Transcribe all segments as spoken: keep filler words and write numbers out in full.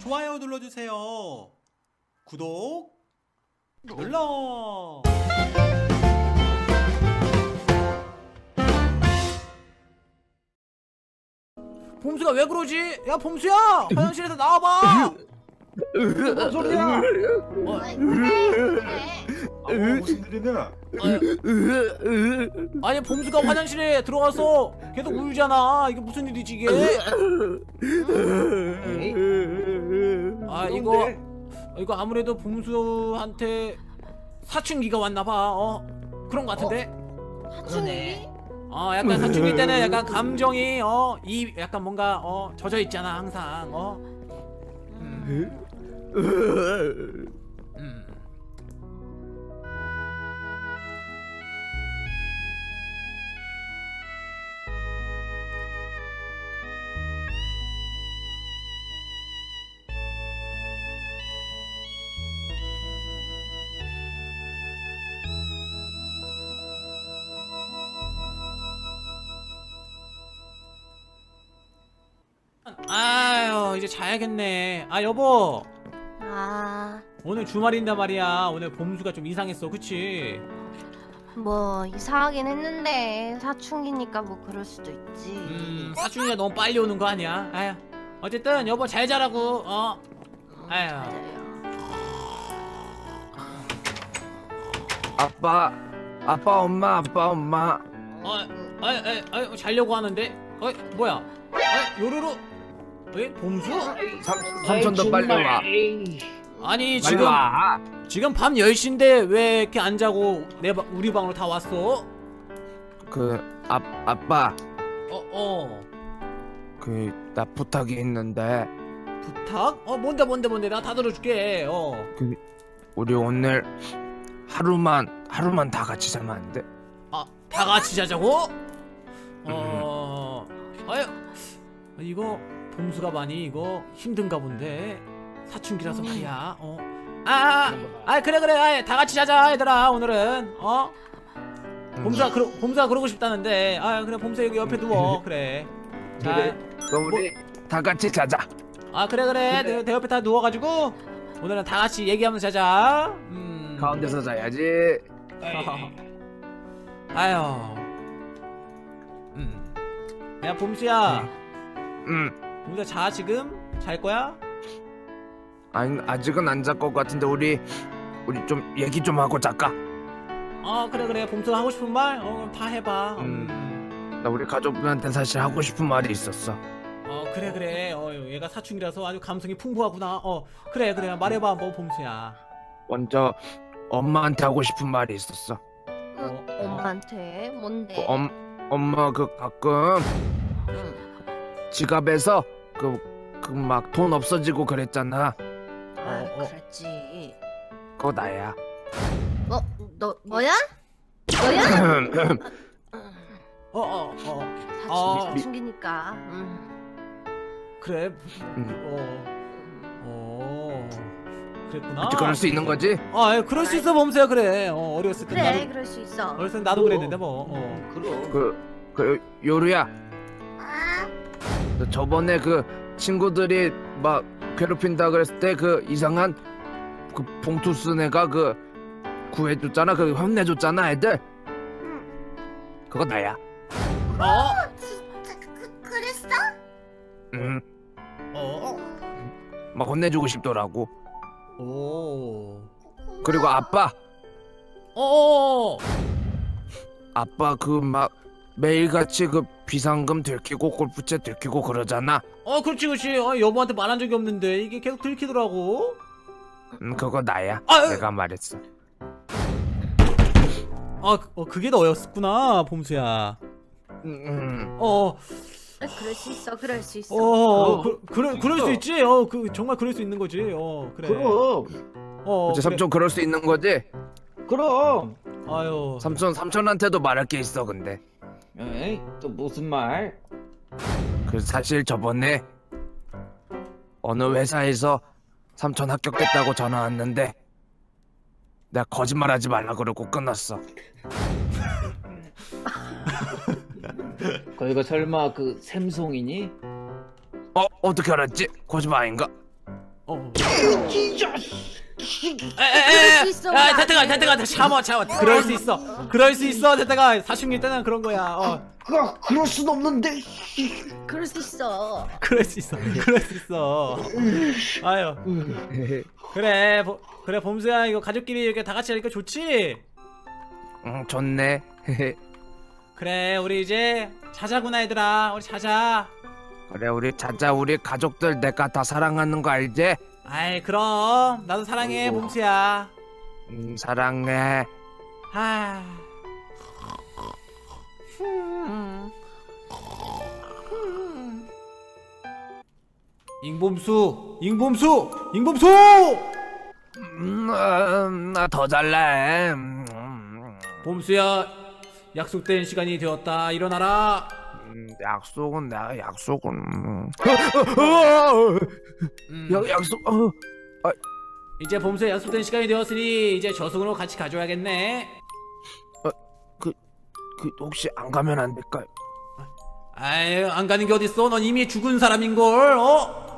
좋아요 눌러주세요. 구독 눌러. 봄수가 왜 그러지? 야 봄수야! 화장실에서 나와봐! 뭔 소리야? 어, 아, 무슨 일이냐? 아니 봄수가 화장실에 들어가서 계속 울잖아. 이게 무슨 일이지 이게? 아 이거 이거 아무래도 봄수한테 사춘기가 왔나봐. 어 그런 거 같은데? 어? 사춘기? 어 약간 사춘기 때는 약간 감정이 어 이 약간 뭔가 어 젖어 있잖아 항상. 어. 음. 음. 아유 이제 자야겠네. 아 여보. 아 오늘 주말인데 말이야. 오늘 봄수가 좀 이상했어 그치? 뭐 이상하긴 했는데 사춘기니까 뭐 그럴 수도 있지. 음 사춘기가 너무 빨리 오는 거 아니야? 아유 어쨌든 여보 잘 자라고. 어 아유 아빠 아빠 엄마 아빠 엄마 어 아유 아유 아유 자려고 하는데 어 뭐야 아유 요루루 에? 봄수? 삼촌 더 빨리 와. 아니 지금 와. 지금 밤 열 시인데 왜 이렇게 안 자고 내 바, 우리 방으로 다 왔어? 그 아, 아빠 어어 어. 그 나 부탁이 있는데. 부탁? 어 뭔데 뭔데 뭔데 나 다 들어줄게. 어 그 우리 오늘 하루만 하루만 다 같이 자면 안 돼? 아 다 같이 자자고? 어 아유 이거 봄수가 많이 이거 힘든가 본데 사춘기라서 말이야. 어. 아, 아 그래 그래 아이, 다 같이 자자 얘들아 오늘은. 어? 봄수가 그러 봄수가 그러고 싶다는데. 아 그래 봄수 여기 옆에 누워 그래. 자, 그래. 그럼 우리 뭐, 다 같이 자자. 아 그래 그래 내, 내 옆에 다 누워가지고 오늘은 다 같이 얘기하면서 자자. 음. 가운데서 자야지. 아유. 음. 야 봄수야. 음. 우리가 자 지금? 잘 거야? 아니 아직은 안 잘 것 같은데 우리 우리 좀 얘기 좀 하고 잘까? 어 그래 그래 봄수가 하고 싶은 말? 어 그럼 다 해봐. 음, 나 우리 가족들한테 사실 하고 싶은 말이 있었어. 어 그래 그래 어 얘가 사춘기라서 아주 감성이 풍부하구나. 어 그래 그래 말해봐 뭐 봄수야. 먼저 엄마한테 하고 싶은 말이 있었어. 어, 어. 엄마한테? 뭔데? 어, 엄, 엄마 그 가끔 응. 지갑에서 그 그 막 돈 없어지고 그랬잖아. 아 어, 그랬지. 그거 나야. 뭐 너 뭐야? 너야? 어어 어. 사춘기니까. 그래. 어. 어. 그랬구나. 그럴 수 있는 거지? 아 그럴 수 있어 범수야 그래. 어 어렸을 때. 그래 그럴 수 있어. 어렸을 때 나도 그랬는데 뭐. 어 그럼. 그 그 요루야. 저번에 그 친구들이 막 괴롭힌다 그랬을 때 그 이상한 그 봉투 쓴 애가 그 구해줬잖아. 그 혼내줬잖아 애들. 응. 그거 나야. 어? 진짜 그, 그랬어? 응. 어? 막 혼내주고 싶더라고. 오. 그리고 아빠. 어. 아빠 그 막 매일같이 그 비상금 들키고 골프채 들키고 그러잖아. 어 그렇지 그렇지. 어, 여보한테 말한 적이 없는데 이게 계속 들키더라고. 음 그거 나야. 아, 내가 에... 말했어. 아 어, 그게 너였구나 봄수야. 음. 어. 그럴 수 있어 그럴 수 있어. 어, 어. 그, 그러, 그럴 수 있지. 어 그 정말 그럴 수 있는 거지. 어 그래. 그럼. 어. 삼촌 그래. 그럴 수 있는 거지. 그럼. 아유. 삼촌 삼촌한테도 말할 게 있어 근데. 에이 또 무슨 말? 그 사실 저번에 어느 회사에서 삼촌 합격됐다고 전화 왔는데 내가 거짓말하지 말라 그러고 끊었어. 거기가 설마 그 샘송이니? 어 어떻게 알았지? 거짓말 아닌가? 어. 에에에. 아, 태태가 태태가 다시 참아 참아. 그럴 수 있어. 그럴 수 있어. 태태가 사춘기 때는 그런 거야. 어. 아, 그럴 순 없는데. 그럴 수 있어. 그럴 수 있어. 그럴 수 있어. 아유. 그래. 보, 그래 봄수야 이거 가족끼리 이렇게 다 같이 하니까 좋지? 응, 좋네. 그래 우리 이제 자자구나 얘들아. 우리 자자. 그래 우리 자자. 우리 가족들 내가 다 사랑하는 거 알지? 아이 그럼 나도 사랑해. 오. 봄수야. 음 사랑해. 아. 음. 음. 잉봄수, 잉봄수, 잉봄수. 음, 음, 나 더 잘래. 음. 봄수야, 약속된 시간이 되었다. 일어나라. 약속은 내가 약속은 음. 야, 약속 어. 아. 이제 봄수에 약속된 시간이 되었으니 이제 저승으로 같이 가줘야겠네. 어, 그, 그 혹시 안 가면 안 될까요? 아유 안 가는 게 어딨어? 넌 이미 죽은 사람인걸. 어?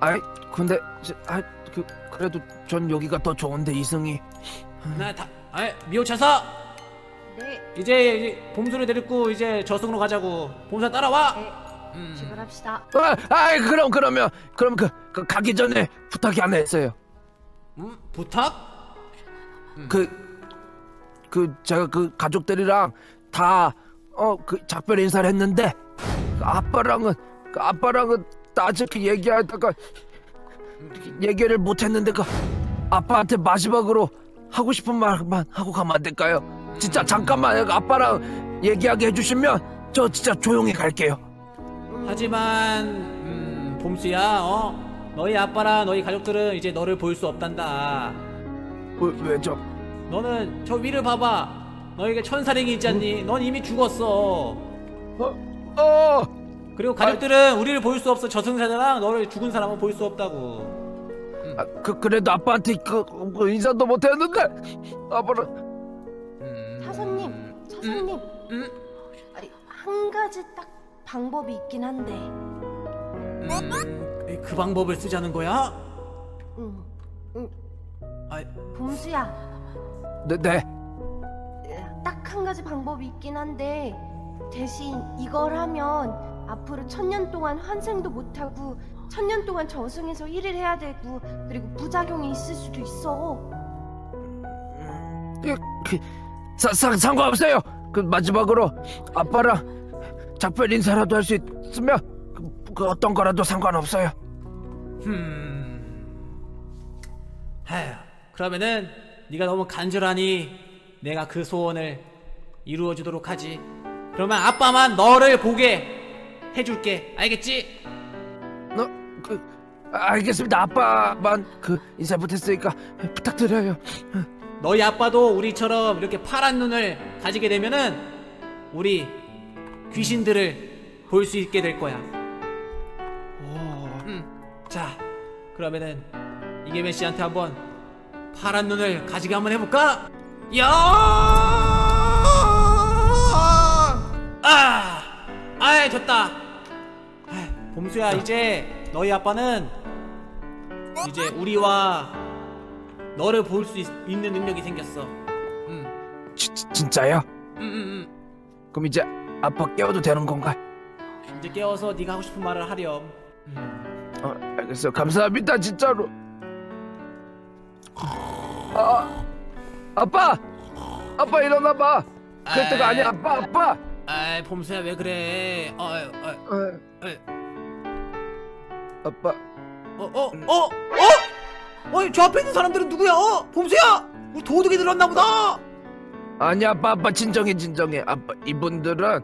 아이 근데 아 그 그래도 전 여기가 더 좋은데 이승이. 나 다 아이 미호차사. 네. 이제, 이제 봄수를 데리고 이제 저승으로 가자고. 봄수야 따라와. 네. 음. 출발합시다. 아, 아이 그럼 그러면 그럼 그, 그 가기 전에 부탁이 하나 있어요. 음? 부탁? 그그 음. 그 제가 그 가족들이랑 다 어 그 작별 인사를 했는데 그 아빠랑은 그 아빠랑은 나중에 얘기하다가 음. 얘기를 못했는데 그 아빠한테 마지막으로 하고 싶은 말만 하고 가면 안 될까요? 진짜 잠깐만 아빠랑 얘기하게 해주시면 저 진짜 조용히 갈게요. 하지만 음, 봄수야 어? 너희 아빠랑 너희 가족들은 이제 너를 볼 수 없단다. 왜, 왜죠? 너는 저 위를 봐봐. 너에게 천사링이 있지 않니? 넌 이미 죽었어. 어? 어! 그리고 가족들은 아, 우리를 볼 수 없어. 저승사자랑 너를 죽은 사람은 볼 수 없다고. 아, 그, 그래도 아빠한테 그, 그 인사도 못했는데 아빠는 차사님, 차사님, 음, 음. 아니 한 가지 딱 방법이 있긴 한데. 음, 그 방법을 쓰자는 거야? 응, 응. 아, 봄수야. 네, 네. 딱 한 가지 방법이 있긴 한데 대신 이걸 하면 앞으로 천년 동안 환생도 못 하고 천년 동안 저승에서 일을 해야 되고 그리고 부작용이 있을 수도 있어. 예, 그. 사, 사, 상관없어요. 그 마지막으로 아빠랑 작별 인사라도 할 수 있으면 그, 그 어떤 거라도 상관없어요. 음. 하유. 그러면은 네가 너무 간절하니 내가 그 소원을 이루어 주도록 하지. 그러면 아빠만 너를 보게 해줄게. 알겠지? 너 그 알겠습니다. 아빠만 그 인사 못했으니까 부탁드려요. 너희 아빠도 우리처럼 이렇게 파란 눈을 가지게 되면은 우리 귀신들을 볼 수 있게 될 거야. 오. 응. 자, 그러면은 이계면 씨한테 한번 파란 눈을 가지게 한번 해볼까? 야! 아! 아이 됐다. 아이, 봄수야 이제 너희 아빠는 이제 우리와 너를 볼 수 있는 능력이 생겼어. 응. 지, 진짜요? 응, 응, 응. 그럼 이제 아빠 깨워도 되는 건가? 이제 깨워서 네가 하고 싶은 말을 하렴. 응. 어, 알겠어. 감사합니다, 진짜로. 아, 아빠, 아빠 일어나봐. 그럴 때가 아니야, 아빠, 아빠. 아이, 봄수야 왜 그래? 어, 어, 어. 아빠. 어, 어, 어, 어? 어이 저 앞에 있는 사람들은 누구야? 어? 봄수야! 우리 도둑이 들었나 보다! 아니야 아빠 아빠 진정해 진정해. 아빠 이분들은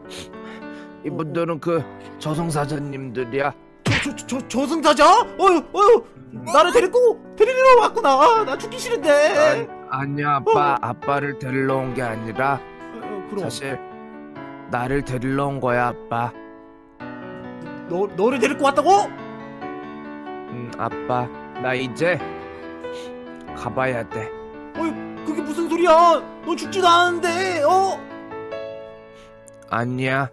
이분들은 그 저승사자님들이야. 저, 저, 저, 저승사자? 어휴 어휴 나를 데리고 데리러 왔구나. 나 죽기 싫은데. 아, 아니야 아빠. 어. 아빠를 데리러 온 게 아니라 어, 그럼. 사실 나를 데리러 온 거야 아빠. 너, 너를 데리고 왔다고? 음 아빠 나 이제 가봐야 돼. 어이, 그게 무슨 소리야? 너 죽지도 않았는데, 어? 아니야.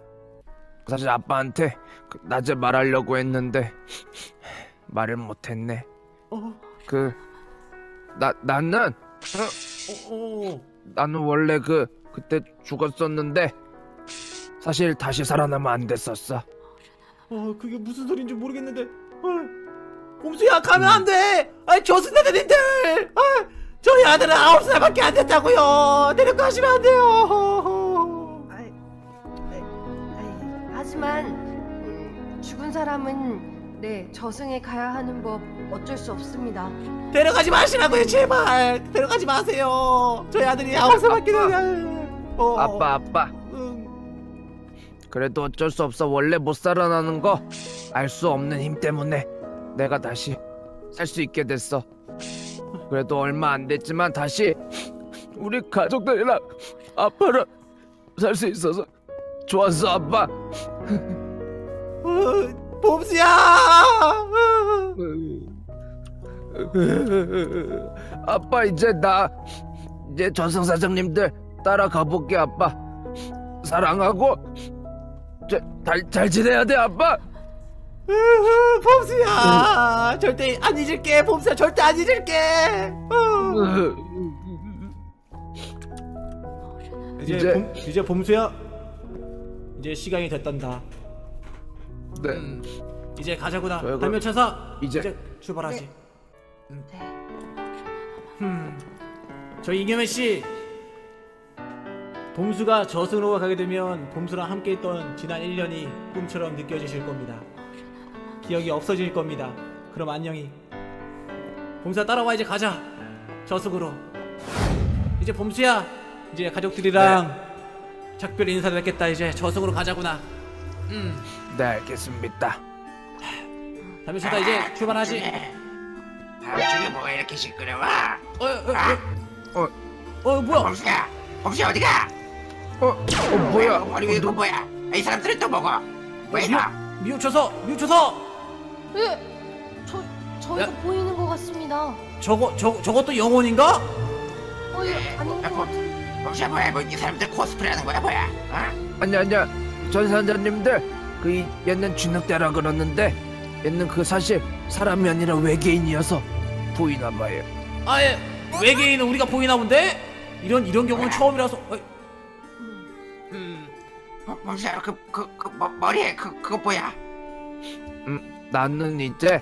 사실 아빠한테 낮에 말하려고 했는데 말을 못했네. 어. 그 나 나는 어, 어. 나는 원래 그 그때 죽었었는데 사실 다시 살아나면 안 됐었어. 어 그게 무슨 소린지 모르겠는데. 어. 봄수야 가면 음. 안 돼. 아이 저승사자님들. 아 저희 아들은 아홉 살밖에 안 됐다고요. 데리고 가시면 안 돼요. 아이, 아이, 아이. 하지만 음, 죽은 사람은. 네, 저승에 가야 하는 법 어쩔 수 없습니다. 데려가지 마시라고요, 제발. 데려가지 마세요. 저희 아들이 아홉 살밖에 안 어. 아빠, 아빠. 응. 그래도 어쩔 수 없어. 원래 못 살아나는 거 알 수 없는 힘 때문에 내가 다시 살 수 있게 됐어. 그래도 얼마 안 됐지만 다시 우리 가족들이랑 아빠랑 살 수 있어서 좋았어, 아빠. 봄수야! 아빠 이제 나 이제 저승 사장님들 따라가 볼게. 아빠 사랑하고 잘 잘 지내야 돼 아빠. 봄수야 절대 안 잊을게. 봄수야 절대 안 잊을게. 이제 이제, 봄, 이제 봄수야 이제 시간이 됐단다. 네. 음, 이제 가자구나. 담벼차사 이제, 이제 출발하지. 네. 음. 음. 저희 이겸혜씨 봄수가 저승으로 가게 되면 봄수랑 함께 있던 지난 일 년이 꿈처럼 느껴지실 겁니다. 기억이 없어질 겁니다. 그럼 안녕히. 봄수야 따라와. 이제 가자 저승으로. 이제 봄수야 이제 가족들이랑 네. 작별 인사를 했겠다. 이제 저승으로 가자구나. 음. 네 알겠습니다. 담벼차다 이제 출발하지. 밤중에 뭐가 이렇게 시끄러워? 어? 어? 어? 어? 어 뭐야? 범수야! 범수야 어디가? 어? 어 뭐야? 머리 위에 돈 뭐야? 이 사람들은 또 먹어! 왜 이거? 미우쳐서! 미우쳐서! 예! 저... 저기서 보이는 것 같습니다. 저거... 저... 저것도 영혼인가? 어? 예 아닌가? 범수야 뭐야? 뭐 이 사람들 코스프레 하는 거야 뭐야? 어? 아니야 아니야 전사자님들 그 얘는 쥐늑대라 그러는데 얘는 그 사실 사람이 아니라 외계인이어서 보이나봐요. 아예 외계인은 우리가 보이나본데? 이런 이런 경우는 처음이라서. 음 멈춰 그 그 그 머리에 그 그거 뭐야? 음 나는 이제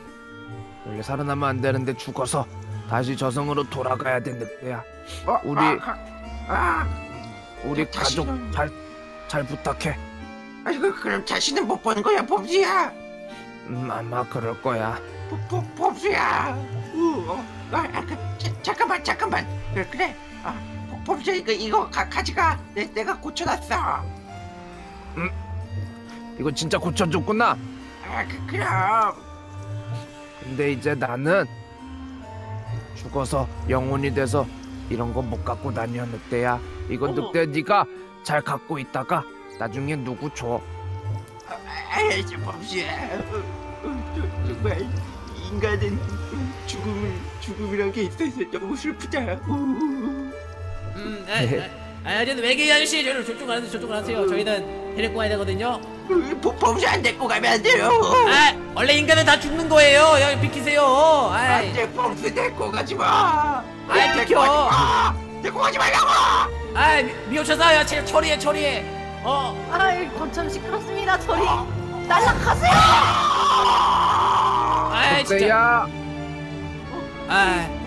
원래 살아나면 안 되는데 죽어서 다시 저승으로 돌아가야 된 늑대야. 어, 우리 아, 아. 우리 가족 잘 잘 부탁해. 아이고 그럼 자신은 못 보는 거야 봄수야? 음 아마 그럴 거야. 봄수야. 어, 아, 그, 자, 잠깐만 잠깐만. 그래 그래. 아, 봄수야 이거 이거 가, 가져가. 내, 내가 고쳐놨어. 음 이거 진짜 고쳐줬구나. 아 그, 그럼. 근데 이제 나는 죽어서 영혼이 돼서 이런 거 못 갖고 다녀 늑대야. 이건 어. 늑대 네가 잘 갖고 있다가. 나중에 누구 줘? 아이 저 봄수야 정말 인간은 죽음을 죽음이란 게 있어서 너무 슬프다. 음, 아, 아, 저는 외계인 아저씨 저를 저쪽으로 하세요. 저쪽으로 하세요. 저희는 데리고 가야 되거든요. 봄수야 안 데리고 가면 안 돼요. 아, 원래 인간은 다 죽는 거예요. 야, 비키세요. 안 돼, 봄수 데리고 가지 마. 아, 비켜. 데리고 가지 말라고. 아, 미워쳐서 야, 처리해, 처리해. 어! 아이, 거참 시끄럽습니다. 저리 날라가세요! 아이, 진짜. 아이.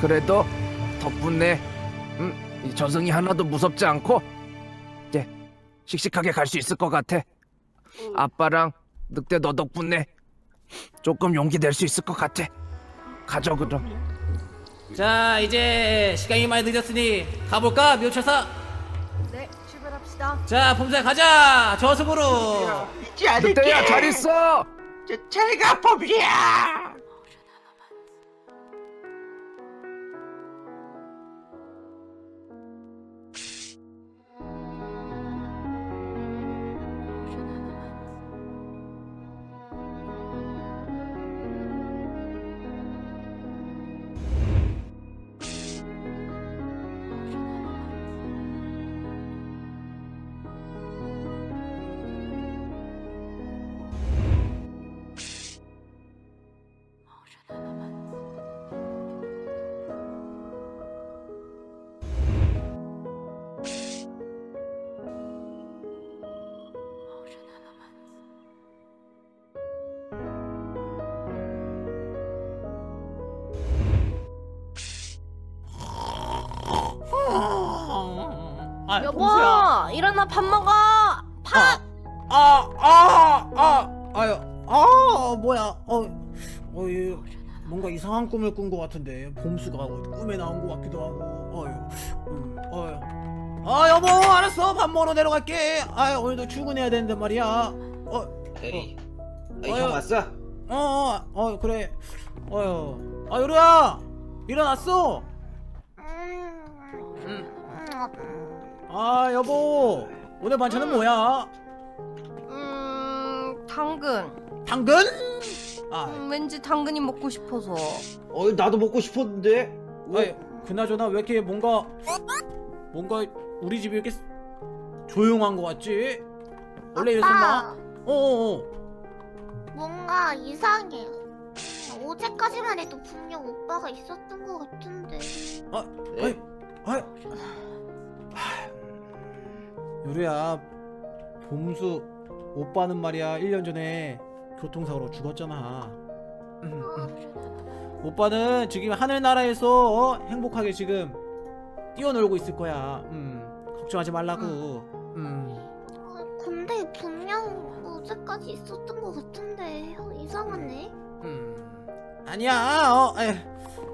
그래도 덕분에 음, 이 저승이 하나도 무섭지 않고 이제 씩씩하게 갈 수 있을 것 같아. 아빠랑 늑대 너 덕분에 조금 용기 낼 수 있을 것 같아. 가자 그럼. 자, 이제 시간이 많이 늦었으니 가볼까? 미호철사 자, 봄수야 가자! 저승으로! 잊지 않을게! 늑대야 잘 있어! 잘 가 봄수야! 아, 여보 봄수야. 일어나 밥 먹어. 밥. 아 아 아 아유 아, 아, 아 뭐야 어 어유 뭔가 이상한 꿈을 꾼 것 같은데 봄수가 꿈에 나온 것 같기도 하고 어유 음, 어유 아 여보 알았어 밥 먹으러 내려갈게. 아 오늘도 출근해야 되는데 말이야. 어 에이 어, 형 왔어? 어어 어, 어, 그래 어유 아 요루야 일어났어? 음. 아 여보 오늘 반찬은 음. 뭐야? 음 당근. 당근? 아 음, 왠지 당근이 먹고 싶어서. 어 나도 먹고 싶었는데. 왜 그나저나 왜 이렇게 뭔가 뭔가 우리 집이 이렇게 조용한 거 같지? 원래 이랬었나? 어어어. 뭔가 이상해. 어제까지만 해도 분명 오빠가 있었던 거 같은데. 아 아이 아이. 요루야 봄수 오빠는 말이야 일 년 전에 교통사고로 죽었잖아. 어. 오빠는 지금 하늘나라에서 어? 행복하게 지금 뛰어놀고 있을 거야. 음. 걱정하지 말라고. 어. 음. 어, 근데 분명 어제까지 있었던 것 같은데 어, 이상하네. 음. 아니야. 어.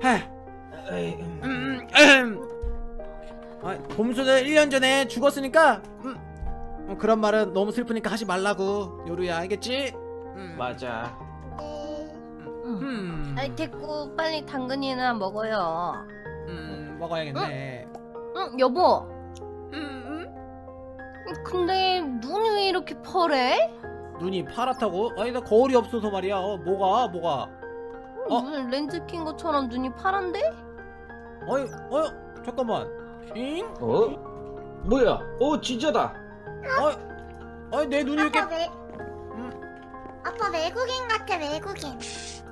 에이. 음. 음. 아, 봄수는 일 년 전에 죽었으니까 음, 그런 말은 너무 슬프니까 하지 말라고 요루야 알겠지? 음. 맞아. 네. 음. 아이 됐고 빨리 당근이나 먹어요. 음 먹어야겠네. 응? 응 여보. 음. 근데 눈이 왜 이렇게 파래? 눈이 파랗다고? 아니 나 거울이 없어서 말이야. 어, 뭐가 뭐가? 어? 눈 렌즈 낀 것처럼 눈이 파란데? 어이 어이 잠깐만. 잉? 어? 뭐야? 어 진짜다. 어? 아니 내 눈이 왜 이렇게 왜... 음. 아빠 외국인 같아 외국인.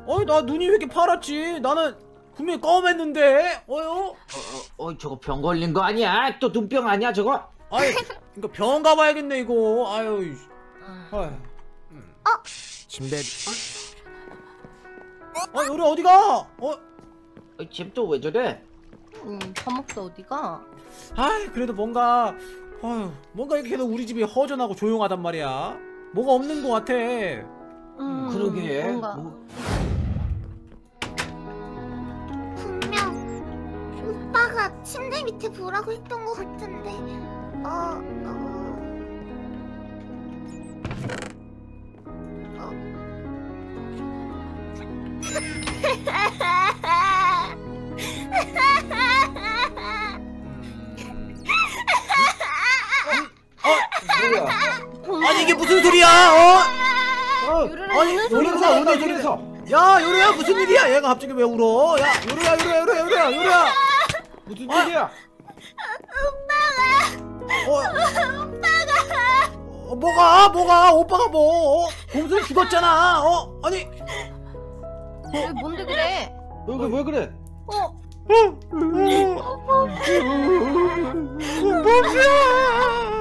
어이 나 눈이 왜 이렇게 파랗지? 나는 분명히 검했는데. 어요? 어, 어, 어 저거 병 걸린 거 아니야? 또 눈병 아니야 저거? 아이 그러니까 병원 가봐야겠네 이거. 아유. 아유. 음. 어? 침대. 어? 아 요리 어디가? 어? 쟤 또 왜 저래? 음, 밥 먹다 어디가? 아이 그래도 뭔가 어휴, 뭔가 이렇게 해도 우리 집이 허전하고 조용하단 말이야. 뭐가 없는 것 같아. 음, 그러게 뭔가. 뭐... 분명 오빠가 침대 밑에 보라고 했던 것 같은데 어... 어... 어... 어? 아니 이게 무슨 소리야? 어? 어? 아니 요리가 오늘 소리에서 야 요리야 무슨 일이야? 얘가 갑자기 왜 울어? 야 요리야 요리야 요리야 요리야 요리야 무슨 일이야? 오빠가 오빠가 어 뭐가 뭐가 오빠가 뭐? 봄수 죽었잖아. 어 아니 어 뭔데 그래? 왜 왜 그래? 어? 어? 봄수야!